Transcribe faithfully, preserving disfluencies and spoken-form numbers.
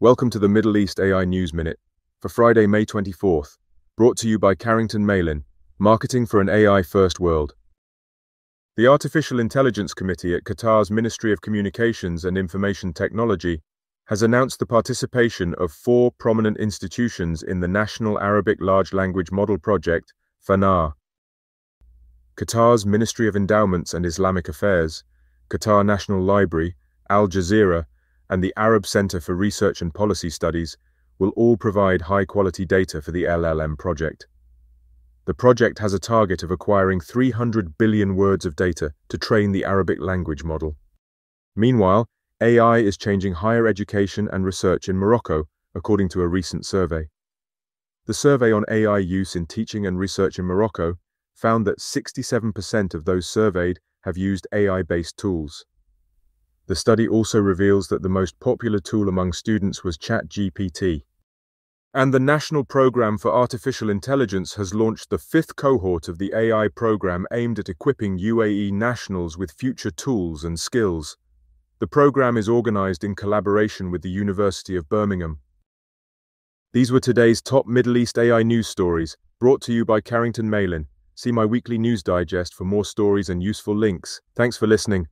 Welcome to the Middle East A I News Minute for Friday, May twenty-fourth, brought to you by Carrington Malin, Marketing for an A I-First World. The Artificial Intelligence Committee at Qatar's Ministry of Communications and Information Technology has announced the participation of four prominent institutions in the National Arabic Large Language Model Project, Fanar, Qatar's Ministry of Endowments and Islamic Affairs, Qatar National Library, Al Jazeera, and the Arab Center for Research and Policy Studies will all provide high-quality data for the L L M project. The project has a target of acquiring three hundred billion words of data to train the Arabic language model. Meanwhile, A I is changing higher education and research in Morocco, according to a recent survey. The survey on A I use in teaching and research in Morocco found that sixty-seven percent of those surveyed have used A I-based tools. The study also reveals that the most popular tool among students was ChatGPT. And the National Programme for Artificial Intelligence has launched the fifth cohort of the A I programme aimed at equipping U A E nationals with future tools and skills. The programme is organised in collaboration with the University of Birmingham. These were today's top Middle East A I news stories, brought to you by Carrington Malin. See my weekly news digest for more stories and useful links. Thanks for listening.